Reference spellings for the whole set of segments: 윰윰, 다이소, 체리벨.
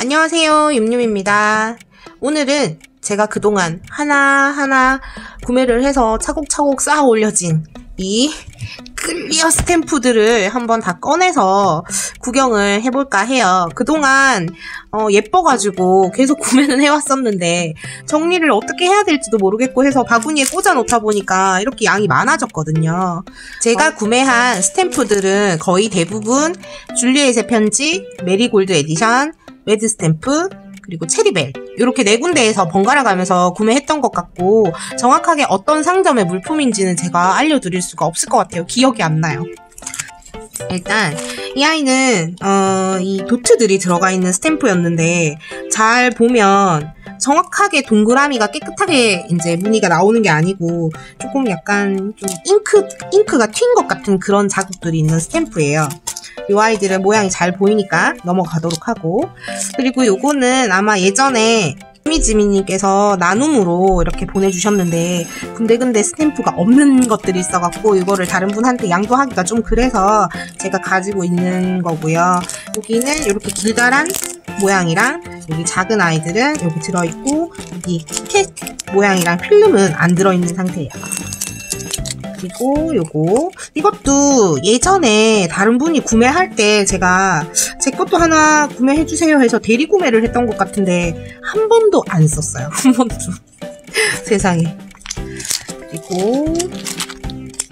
안녕하세요, 윰윰입니다. 오늘은 제가 그동안 하나하나 구매를 해서 차곡차곡 쌓아 올려진 이 클리어 스탬프들을 한번 다 꺼내서 구경을 해볼까 해요. 그동안 예뻐가지고 계속 구매는 해왔었는데 정리를 어떻게 해야 될지도 모르겠고 해서 바구니에 꽂아 놓다 보니까 이렇게 양이 많아졌거든요. 제가 구매한 스탬프들은 거의 대부분 줄리엣의 편지, 메리골드 에디션, 레드 스탬프, 그리고 체리벨, 이렇게 네 군데에서 번갈아 가면서 구매했던 것 같고, 정확하게 어떤 상점의 물품인지는 제가 알려드릴 수가 없을 것 같아요. 기억이 안 나요. 일단 이 아이는 이 도트들이 들어가 있는 스탬프였는데, 잘 보면 정확하게 동그라미가 깨끗하게 이제 무늬가 나오는 게 아니고 조금 약간 좀 잉크가 튄 것 같은 그런 자국들이 있는 스탬프예요. 이 아이들은 모양이 잘 보이니까 넘어가도록 하고, 그리고 요거는 아마 예전에 지미지미님께서 나눔으로 이렇게 보내주셨는데 근데 스탬프가 없는 것들이 있어갖고 이거를 다른 분한테 양도하기가 좀 그래서 제가 가지고 있는 거고요. 여기는 이렇게 길다란 모양이랑, 여기 작은 아이들은 여기 들어있고, 여기 티켓 모양이랑 필름은 안 들어있는 상태예요. 그리고 이것도 예전에 다른 분이 구매할 때 제가 제 것도 하나 구매해주세요 해서 대리구매를 했던 것 같은데 한 번도 안 썼어요. 한 번도. 세상에. 그리고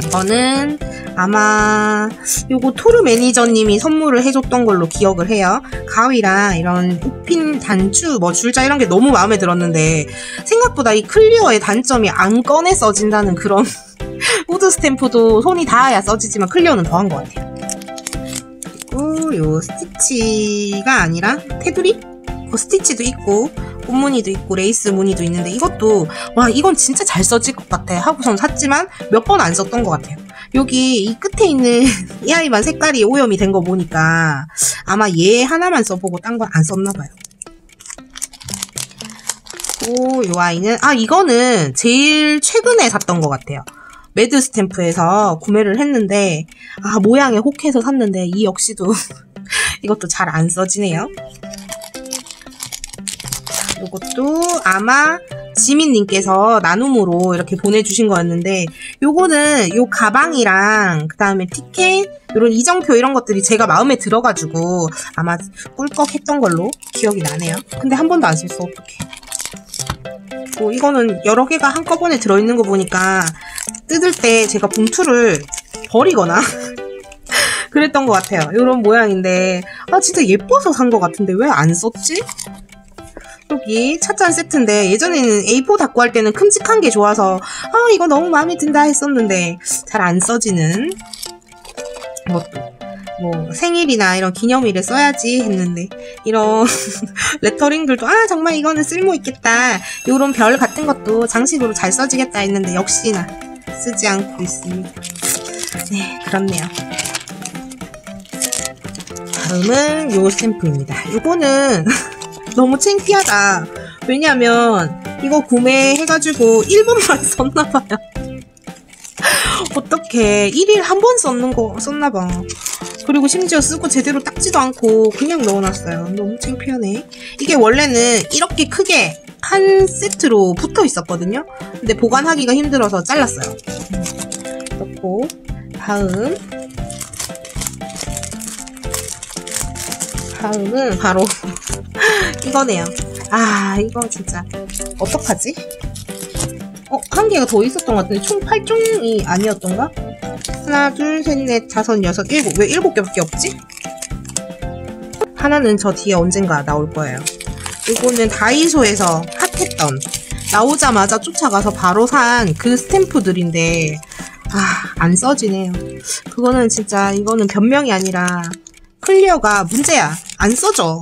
이거는 아마 요거 토르 매니저님이 선물을 해줬던 걸로 기억을 해요. 가위랑 이런 우핀 단추, 뭐 줄자 이런 게 너무 마음에 들었는데, 생각보다 이 클리어의 단점이 안 꺼내 써진다는 그런 우드 스탬프도 손이 닿아야 써지지만 클리어는 더한 것 같아요. 그리고 요 스티치가 아니라 테두리? 그 스티치도 있고 꽃무늬도 있고 레이스 무늬도 있는데, 이것도 와 이건 진짜 잘 써질 것 같아 하고선 샀지만 몇 번 안 썼던 것 같아요. 여기 이 끝에 있는 이 아이만 색깔이 오염이 된 거 보니까 아마 얘 하나만 써보고 딴 건 안 썼나봐요. 그리고 이 아이는 이거는 제일 최근에 샀던 것 같아요. 매드 스탬프에서 구매를 했는데 모양에 혹해서 샀는데 이 역시도 이것도 잘 안 써지네요. 이것도 아마 지민님께서 나눔으로 이렇게 보내주신 거였는데, 요거는 요 가방이랑 그 다음에 티켓, 요런 이정표 이런 것들이 제가 마음에 들어가지고 아마 꿀꺽했던 걸로 기억이 나네요. 근데 한 번도 안 썼어. 어떡해. 뭐 이거는 여러 개가 한꺼번에 들어있는 거 보니까 뜯을 때 제가 봉투를 버리거나 그랬던 것 같아요. 요런 모양인데 진짜 예뻐서 산 것 같은데 왜 안 썼지? 여기 찻잔 세트인데, 예전에는 A4 닦고 할 때는 큼직한 게 좋아서 이거 너무 마음에 든다 했었는데 잘 안 써지는 것도, 뭐 생일이나 이런 기념일에 써야지 했는데 이런 레터링들도 정말 이거는 쓸모 있겠다, 요런 별 같은 것도 장식으로 잘 써지겠다 했는데 역시나 쓰지 않고 있습니다. 네, 그렇네요. 다음은 요 스탬프입니다. 요거는 너무 창피하다. 왜냐면 이거 구매해가지고 1분만 썼나봐요. 어떡해. 1일 한 번 썼는 거 썼나봐. 그리고 심지어 쓰고 제대로 닦지도 않고 그냥 넣어놨어요. 너무 창피하네. 이게 원래는 이렇게 크게 한 세트로 붙어 있었거든요. 근데 보관하기가 힘들어서 잘랐어요. 넣고, 다음은 바로 이거네요. 이거 진짜 어떡하지? 한 개가 더 있었던 것 같은데 총 8종이 아니었던가? 하나, 둘, 셋, 넷, 다섯, 여섯, 일곱. 왜 7개밖에 없지? 하나는 저 뒤에 언젠가 나올 거예요. 이거는 다이소에서 핫했던, 나오자마자 쫓아가서 바로 산 그 스탬프들인데 안 써지네요. 그거는 진짜, 이거는 변명이 아니라 클리어가 문제야. 안 써져.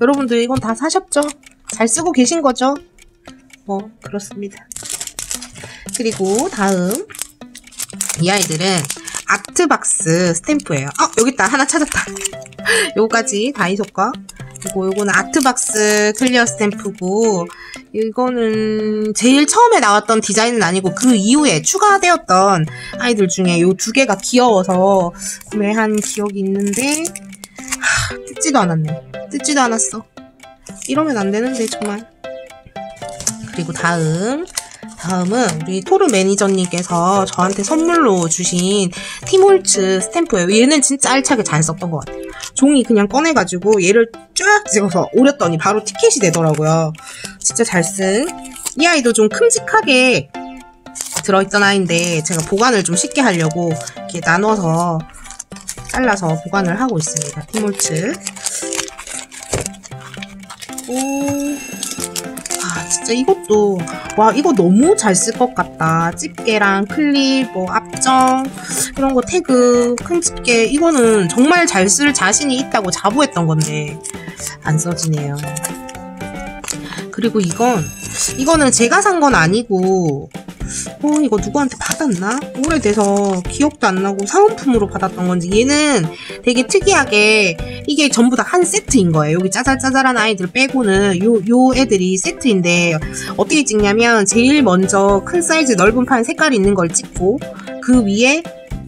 여러분들 이건 다 사셨죠? 잘 쓰고 계신 거죠? 그렇습니다. 그리고 다음 이 아이들은 아트박스 스탬프예요. 여기있다. 하나 찾았다. 요거까지 다이소 거. 그리고 요거는 아트박스 클리어 스탬프고, 이거는 제일 처음에 나왔던 디자인은 아니고 그 이후에 추가되었던 아이들 중에 요 두 개가 귀여워서 구매한 기억이 있는데 뜯지도 않았네. 뜯지도 않았어. 이러면 안 되는데 정말. 그리고 다음은 우리 토르 매니저님께서 저한테 선물로 주신 티몰츠 스탬프예요. 얘는 진짜 알차게 잘 썼던 것 같아요. 종이 그냥 꺼내가지고 얘를 쫙 찍어서 오렸더니 바로 티켓이 되더라고요. 진짜 잘 쓴. 이 아이도 좀 큼직하게 들어있던 아이인데 제가 보관을 좀 쉽게 하려고 이렇게 나눠서 잘라서 보관을 하고 있습니다. 티몰츠. 아 진짜 이것도 와 이거 너무 잘 쓸 것 같다. 집게랑 클립, 뭐 앞정 이런 거 태그, 큰 집게 이거는 정말 잘 쓸 자신이 있다고 자부했던 건데 안 써지네요. 그리고 이거는 제가 산 건 아니고 이거 누구한테 받았나? 오래돼서 기억도 안 나고 사은품으로 받았던 건지. 얘는 되게 특이하게 이게 전부 다 한 세트인 거예요. 여기 짜잘짜잘한 아이들 빼고는 요 애들이 세트인데 어떻게 찍냐면 제일 먼저 큰 사이즈 넓은 판 색깔이 있는 걸 찍고 그 위에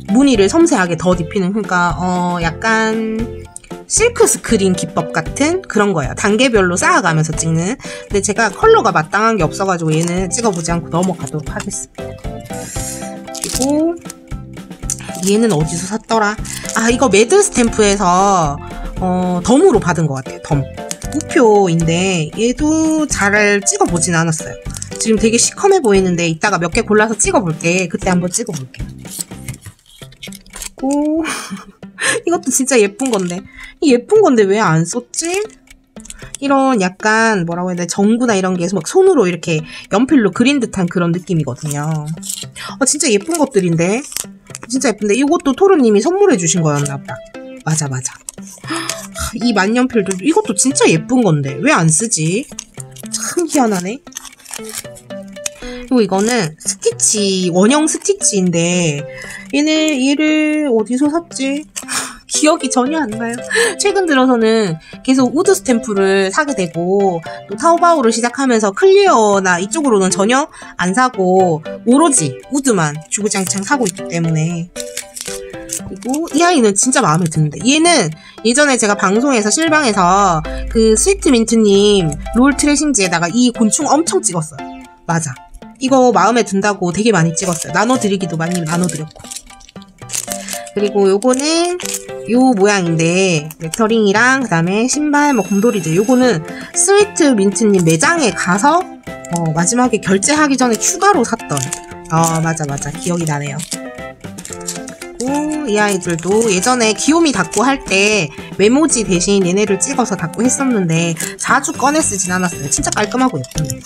무늬를 섬세하게 더 입히는, 그러니까 약간 실크 스크린 기법 같은 그런 거예요. 단계별로 쌓아가면서 찍는. 근데 제가 컬러가 마땅한 게 없어가지고 얘는 찍어보지 않고 넘어가도록 하겠습니다. 그리고 얘는 어디서 샀더라? 아 이거 매드 스탬프에서 덤으로 받은 것 같아요. 덤. 우표인데 얘도 잘 찍어보진 않았어요. 지금 되게 시커매 보이는데 이따가 몇 개 골라서 찍어볼게. 그때 한번 찍어볼게요. 그리고 이것도 진짜 예쁜 건데 이 예쁜 건데 왜 안 썼지? 이런 약간 뭐라고 해야 되나 전구나 이런 게 막 손으로 이렇게 연필로 그린 듯한 그런 느낌이거든요. 진짜 예쁜 것들인데 진짜 예쁜데 이것도 토르님이 선물해 주신 거였나 보다. 맞아 맞아. 이 만년필도 이것도 진짜 예쁜 건데 왜 안 쓰지? 참 희한하네. 그리고 이거는 스티치, 원형 스티치인데 얘를 어디서 샀지? 기억이 전혀 안 나요. 최근 들어서는 계속 우드 스탬프를 사게 되고 또 타오바오를 시작하면서 클리어나 이쪽으로는 전혀 안 사고 오로지 우드만 주구장창 사고 있기 때문에. 그리고 이 아이는 진짜 마음에 드는데 얘는 예전에 제가 방송에서 실방에서 그 스위트민트님 롤 트레싱지에다가 이 곤충 엄청 찍었어요. 맞아. 이거 마음에 든다고 되게 많이 찍었어요. 나눠드리기도 많이 나눠드렸고. 그리고 요거는 요 모양인데 레터링이랑 그 다음에 신발, 뭐 곰돌이들. 요거는 스위트민트님 매장에 가서 마지막에 결제하기 전에 추가로 샀던. 맞아 맞아 기억이 나네요. 이 아이들도 예전에 귀요미 닦고 할 때 메모지 대신 얘네를 찍어서 닦고 했었는데 자주 꺼내 쓰진 않았어요. 진짜 깔끔하고 예쁘네요.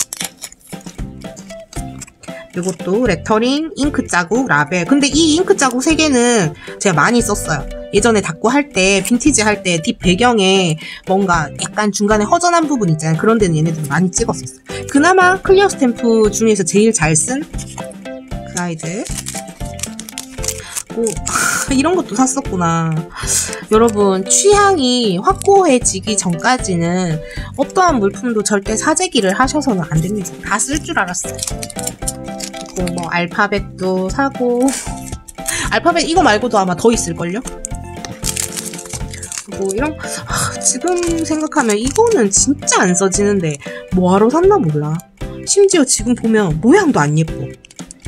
이것도 레터링, 잉크 자국, 라벨. 근데 이 잉크 자국 3개는 제가 많이 썼어요. 예전에 닦고 할 때, 빈티지 할 때 뒷 배경에 뭔가 약간 중간에 허전한 부분 있잖아요. 그런 데는 얘네들 많이 찍었었어요. 그나마 클리어 스탬프 중에서 제일 잘 쓴 그 아이들. 이런 것도 샀었구나. 여러분 취향이 확고해지기 전까지는 어떠한 물품도 절대 사재기를 하셔서는 안 됩니다. 다 쓸 줄 알았어요. 그리고 뭐 알파벳도 사고 알파벳 이거 말고도 아마 더 있을걸요? 그리고 이런 지금 생각하면 이거는 진짜 안 써지는데 뭐하러 샀나 몰라. 심지어 지금 보면 모양도 안 예뻐.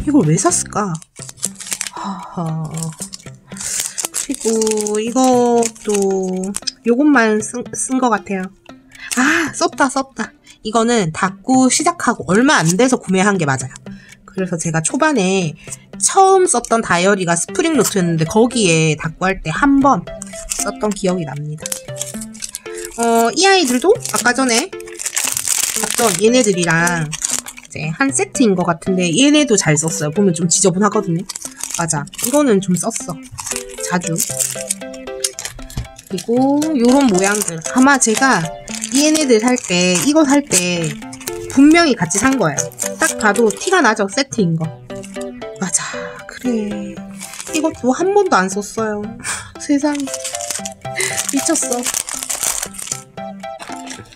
이걸 왜 샀을까? 그리고 이것도 요것만 쓴 것 같아요. 썼다. 이거는 닦고 시작하고 얼마 안 돼서 구매한 게 맞아요. 그래서 제가 초반에 처음 썼던 다이어리가 스프링 노트였는데 거기에 닦고 할 때 한 번 썼던 기억이 납니다. 이 아이들도 아까 전에 봤던 얘네들이랑 이제 한 세트인 것 같은데 얘네도 잘 썼어요. 보면 좀 지저분하거든요. 맞아. 이거는 좀 썼어. 자주. 그리고 요런 모양들. 아마 제가 얘네들 살 때, 이거 살 때 분명히 같이 산 거예요. 딱 봐도 티가 나죠? 세트인 거. 맞아. 그래. 이것도 한 번도 안 썼어요. 세상에. 미쳤어.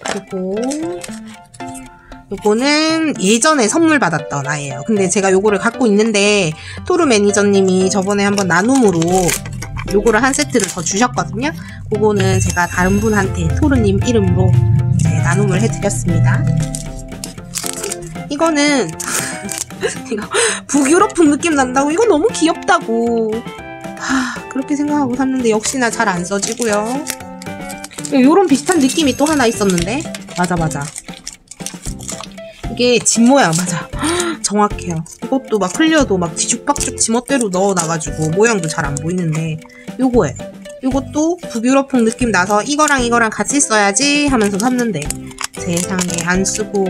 그리고 요거는 예전에 선물 받았던 아이예요. 근데 제가 요거를 갖고 있는데 토르 매니저님이 저번에 한번 나눔으로 요거를 한 세트를 더 주셨거든요. 그거는 제가 다른 분한테 토르님 이름으로 나눔을 해드렸습니다. 이거는 이거 북유럽풍 느낌 난다고 이거 너무 귀엽다고 그렇게 생각하고 샀는데 역시나 잘 안 써지고요. 요런 비슷한 느낌이 또 하나 있었는데 맞아 이게 집 모양 맞아 정확해요. 이것도 막 흘려도 막 뒤죽박죽 지멋대로 넣어놔가지고 모양도 잘 안 보이는데 요거예요. 요것도 북유럽풍 느낌 나서 이거랑 같이 써야지 하면서 샀는데 세상에 안 쓰고.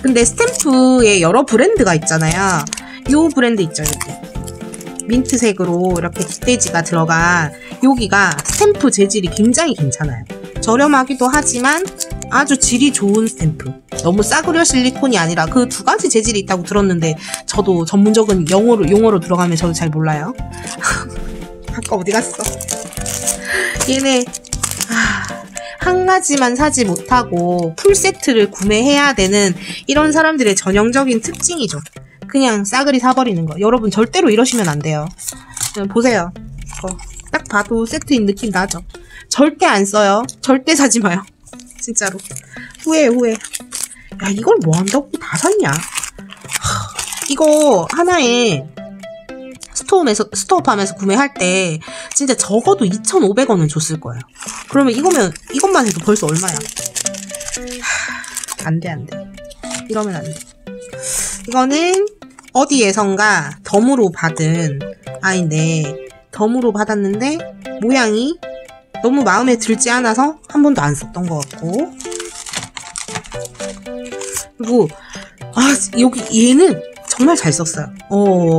근데 스탬프에 여러 브랜드가 있잖아요. 요 브랜드 있죠 여기 민트색으로 이렇게 뒷돼지가 들어간 여기가 스탬프 재질이 굉장히 괜찮아요. 저렴하기도 하지만 아주 질이 좋은 스탬프. 너무 싸구려 실리콘이 아니라 그 두 가지 재질이 있다고 들었는데 저도 전문적인 용어로 들어가면 저도 잘 몰라요. 아까 어디 갔어? 얘네 한 가지만 사지 못하고 풀세트를 구매해야 되는 이런 사람들의 전형적인 특징이죠. 그냥 싸그리 사버리는 거. 여러분 절대로 이러시면 안 돼요. 보세요. 이거 딱 봐도 세트인 느낌 나죠? 절대 안 써요. 절대 사지 마요. 진짜로. 후회해. 야 이걸 뭐 한다고 다 샀냐? 이거 하나에 스토어팜에서 구매할 때 진짜 적어도 2,500원은 줬을 거예요. 그러면 이것만 해도 벌써 얼마야? 안 돼. 이러면 안 돼. 이거는 어디에선가 덤으로 받은 아이인데 덤으로 받았는데 모양이 너무 마음에 들지 않아서 한 번도 안 썼던 것 같고. 그리고 여기 얘는 정말 잘 썼어요.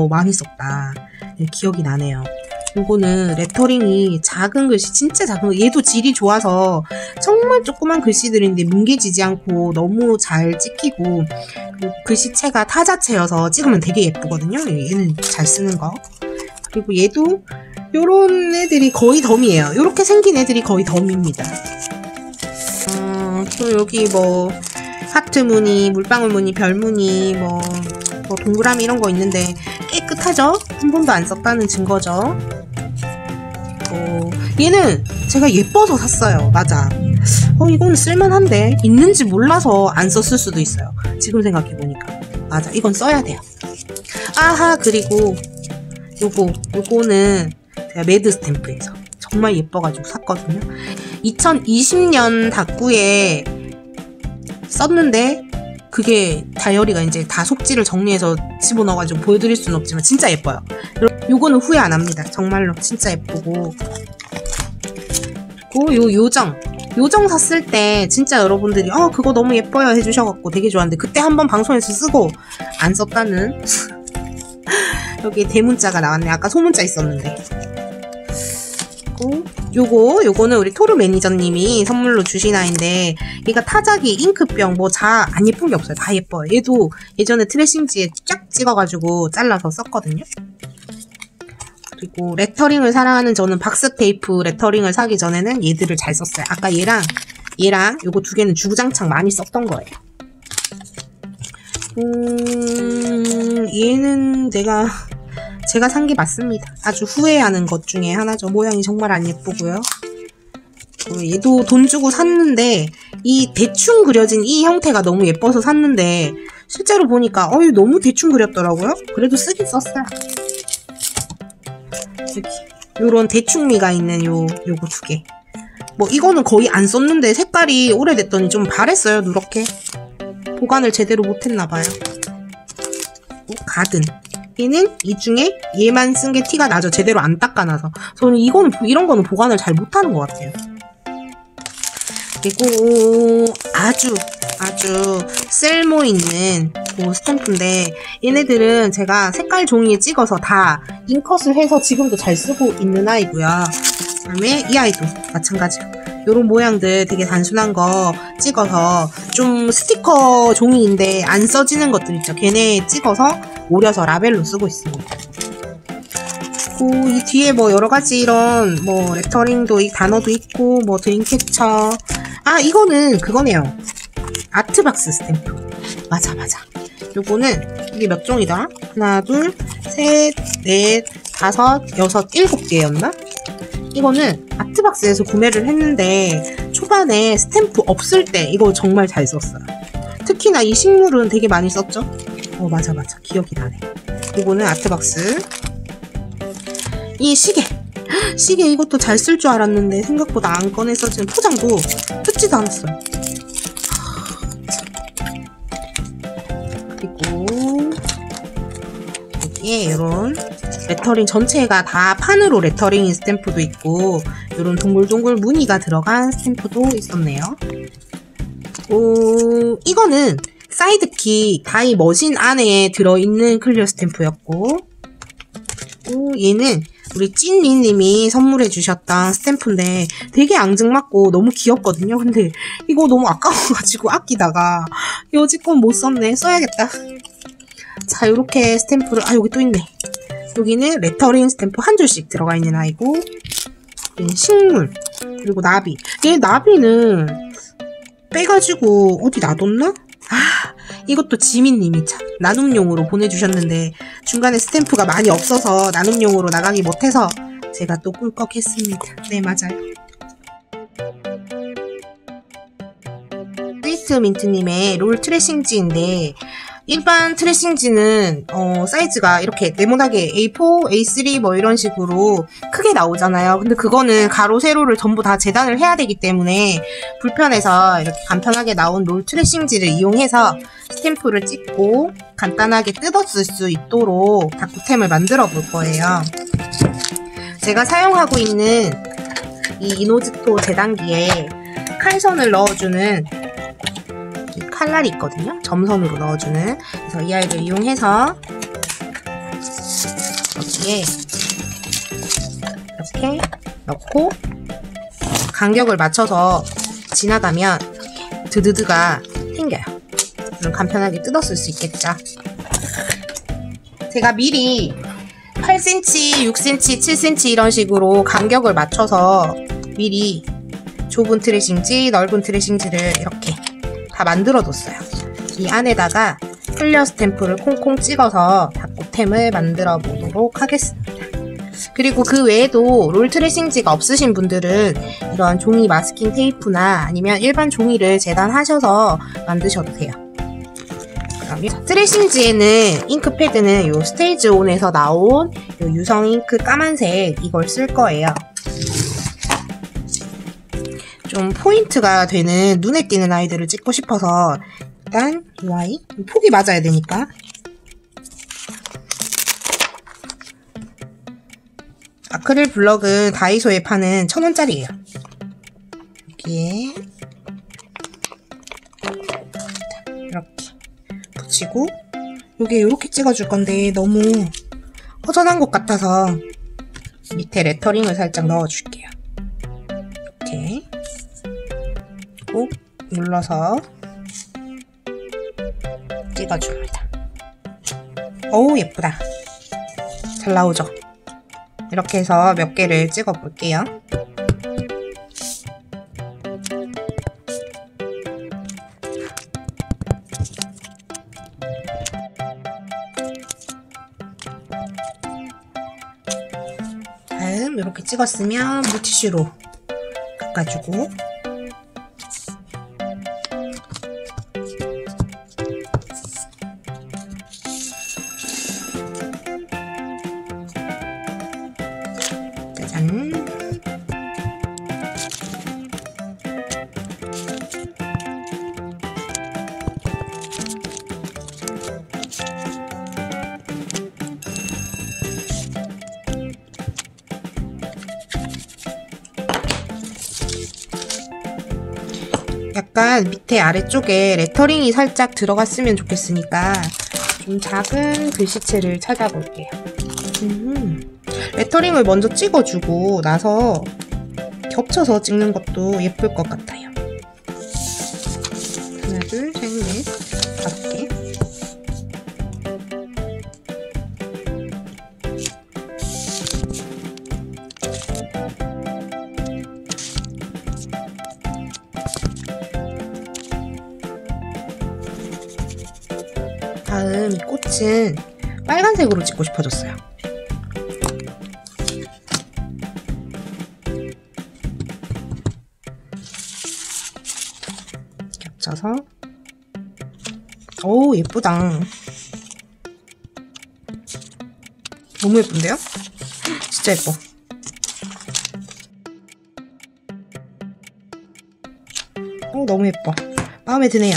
많이 썼다. 기억이 나네요. 요거는 레터링이 작은 글씨, 진짜 작은 글씨. 얘도 질이 좋아서 정말 조그만 글씨들인데 뭉개지지 않고 너무 잘 찍히고 글씨체가 타자체여서 찍으면 되게 예쁘거든요. 얘는 잘 쓰는 거. 그리고 얘도 요런 애들이 거의 덤이에요. 요렇게 생긴 애들이 거의 덤입니다. 또 여기 뭐 하트 무늬, 물방울 무늬, 별 무늬, 뭐 동그라미 이런 거 있는데 깨끗하죠? 한 번도 안 썼다는 증거죠. 얘는 제가 예뻐서 샀어요. 맞아. 이건 쓸만한데 있는지 몰라서 안 썼을 수도 있어요. 지금 생각해보니까. 맞아. 이건 써야 돼요. 아하. 그리고 요거는 제가 매드 스탬프에서 정말 예뻐가지고 샀거든요. 2020년 닭구에 썼는데 그게 다이어리가 이제 다 속지를 정리해서 집어넣어가지고 보여드릴 수는 없지만 진짜 예뻐요. 요거는 후회 안 합니다. 정말로 진짜 예쁘고. 그리고 요정 샀을 때 진짜 여러분들이 그거 너무 예뻐요 해주셔가지고 되게 좋았는데 그때 한번 방송에서 쓰고 안 썼다는. 여기 대문자가 나왔네. 아까 소문자 있었는데. 그리고 요거는 우리 토르 매니저님이 선물로 주신 아이인데 얘가 타자기, 잉크병 안 예쁜 게 없어요. 다 예뻐요. 얘도 예전에 트레싱지에 쫙 찍어가지고 잘라서 썼거든요. 그리고 레터링을 사랑하는 저는 박스테이프 레터링을 사기 전에는 얘들을 잘 썼어요. 아까 얘랑 요거 두 개는 주구장창 많이 썼던 거예요. 얘는 제가 산 게 맞습니다. 아주 후회하는 것 중에 하나죠. 모양이 정말 안 예쁘고요. 얘도 돈 주고 샀는데 이 대충 그려진 이 형태가 너무 예뻐서 샀는데 실제로 보니까 너무 대충 그렸더라고요. 그래도 쓰긴 썼어요. 여기 요런 대충미가 있는 요거 두 개. 이거는 거의 안 썼는데 색깔이 오래됐더니 좀 바랬어요. 누렇게 보관을 제대로 못했나봐요. 가든. 얘는 이 중에 얘만 쓴 게 티가 나죠. 제대로 안 닦아놔서. 저는 이런 거는 보관을 잘 못하는 것 같아요. 그리고 아주 쓸모 있는 스탬프인데 얘네들은 제가 색깔 종이에 찍어서 다 잉컷을 해서 지금도 잘 쓰고 있는 아이고요. 그다음에 이 아이도 마찬가지로 요런 모양들 되게 단순한 거 찍어서 좀 스티커 종이인데 안 써지는 것들 있죠. 걔네 찍어서 오려서 라벨로 쓰고 있습니다. 그리고 이 뒤에 여러 가지 이런 레터링도 단어도 있고 드림캐쳐. 이거는 그거네요. 아트박스 스탬프. 맞아. 요거는 이게 몇 종이더라? 하나, 둘, 셋, 넷, 다섯, 여섯, 일곱 개였나? 이거는 아트박스에서 구매를 했는데 초반에 스탬프 없을 때 이거 정말 잘 썼어요. 특히나 이 식물은 되게 많이 썼죠? 맞아 기억이 나네. 이거는 아트박스. 이 시계 이것도 잘 쓸 줄 알았는데 생각보다 안 꺼내서 지금 포장도 뜯지도 않았어요. 그리고 여기에 이런 레터링 전체가 다 판으로 레터링인 스탬프도 있고 이런 동글동글 무늬가 들어간 스탬프도 있었네요. 이거는 사이드키 다이 머신 안에 들어있는 클리어 스탬프였고, 얘는 우리 찐리님이 선물해 주셨던 스탬프인데 되게 앙증맞고 너무 귀엽거든요. 근데 이거 너무 아까워가지고 아끼다가 여지껏 못 썼네. 써야겠다. 자, 이렇게 스탬프를, 여기 또 있네. 여기는 레터링 스탬프 한 줄씩 들어가 있는 아이고, 식물, 그리고 나비. 얘 나비는 빼가지고 어디 놔뒀나? 이것도 지민님이 참 나눔용으로 보내주셨는데 중간에 스탬프가 많이 없어서 나눔용으로 나가기 못해서 제가 또 꿀꺽했습니다. 네, 맞아요. 스위트 민트님의 롤 트레싱지인데 일반 트레싱지는 사이즈가 이렇게 네모나게 A4, A3 뭐 이런 식으로 크게 나오잖아요. 근데 그거는 가로, 세로를 전부 다 재단을 해야 되기 때문에 불편해서 이렇게 간편하게 나온 롤 트레싱지를 이용해서 스탬프를 찍고 간단하게 뜯어 쓸 수 있도록 다쿠템을 만들어 볼 거예요. 제가 사용하고 있는 이 이노즈토 재단기에 칼선을 넣어주는 칼날이 있거든요. 점선으로 넣어주는. 그래서 이 아이를 이용해서 여기에 이렇게 넣고 간격을 맞춰서 지나가면 이렇게 드드드가 생겨요. 그럼 간편하게 뜯어 쓸 수 있겠죠. 제가 미리 8cm, 6cm, 7cm 이런 식으로 간격을 맞춰서 미리 좁은 트레싱지, 넓은 트레싱지를 이렇게 다 만들어뒀어요. 이 안에다가 클리어 스탬프를 콩콩 찍어서 다코템을 만들어 보도록 하겠습니다. 그리고 그 외에도 롤 트레싱지가 없으신 분들은 이런 종이 마스킹 테이프나 아니면 일반 종이를 재단하셔서 만드셔도 돼요. 그러면 트레싱지에는 잉크패드는 요 스테이지 온에서 나온 요 유성 잉크 까만색 이걸 쓸 거예요. 좀 포인트가 되는 눈에 띄는 아이들을 찍고 싶어서 일단 이 아이 폭이 맞아야 되니까 아크릴 블럭은 다이소에 파는 1,000원짜리예요. 여기에 이렇게 붙이고 여기에 이렇게 찍어줄 건데 너무 허전한 것 같아서 밑에 레터링을 살짝 넣어줄게요. 이렇게 눌러서 찍어줍니다. 어우, 예쁘다. 잘 나오죠? 이렇게 해서 몇 개를 찍어볼게요. 다음 이렇게 찍었으면 물티슈로 깎아주고 약간 밑에 아래쪽에 레터링이 살짝 들어갔으면 좋겠으니까 좀 작은 글씨체를 찾아볼게요. 레터링을 먼저 찍어주고 나서 겹쳐서 찍는 것도 예쁠 것 같아요. 하나, 둘, 셋, 넷, 5개. 다음 이 꽃은 빨간색으로 찍고 싶어졌어요. 짜서. 오, 예쁘다. 너무 예쁜데요? 진짜 예뻐. 오, 너무 예뻐. 마음에 드네요.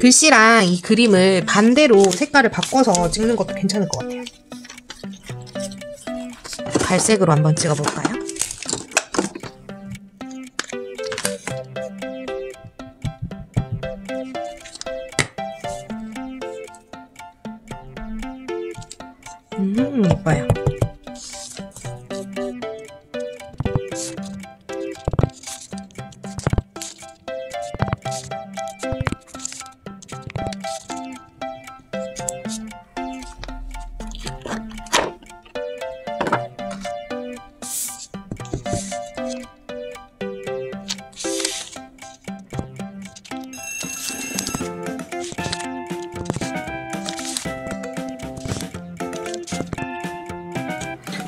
글씨랑 이 그림을 반대로 색깔을 바꿔서 찍는 것도 괜찮을 것 같아요. 갈색으로 한번 찍어볼까요? 예뻐요.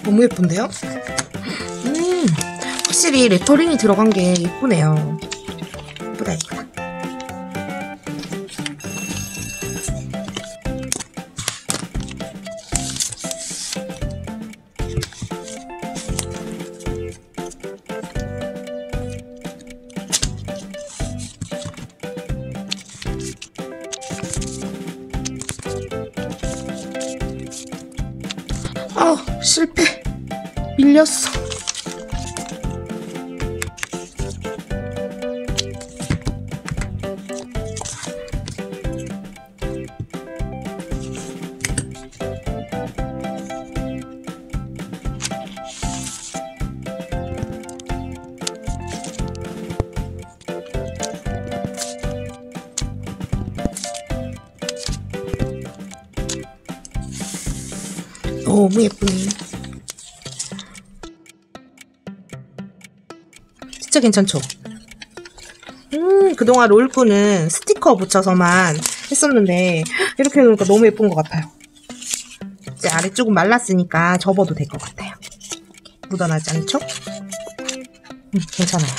너무 예쁜데요? 확실히 레터링이 들어간 게 예쁘네요. 예쁘다, 예쁘다. 실패. 밀렸어. 너무 예쁘네. 진짜 괜찮죠? 그동안 롤꾸는 스티커 붙여서만 했었는데 이렇게 해놓으니까 너무 예쁜 것 같아요. 이제 아래 조금 말랐으니까 접어도 될 것 같아요. 묻어나지 않죠? 괜찮아요.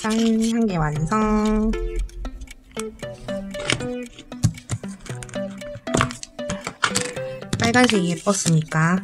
짠! 한 개 완성! 빨간색이 예뻤으니까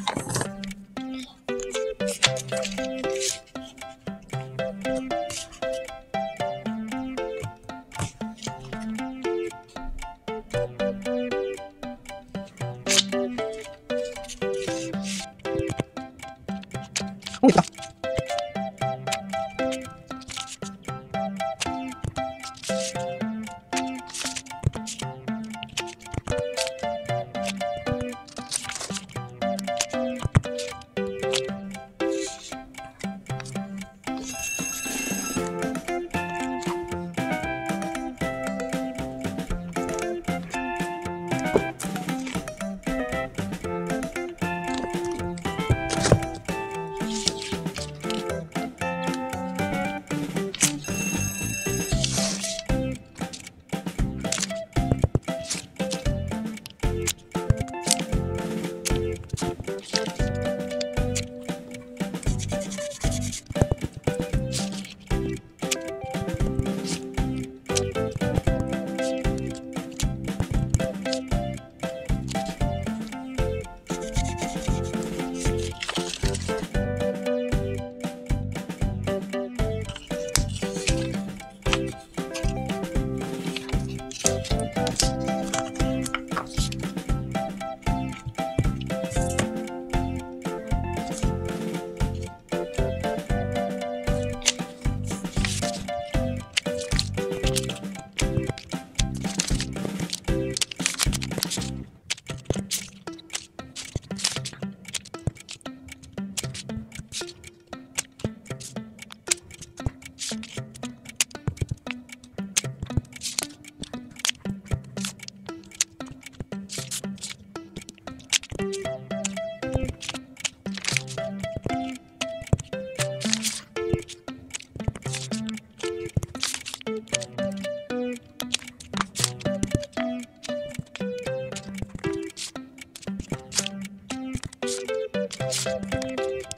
있다.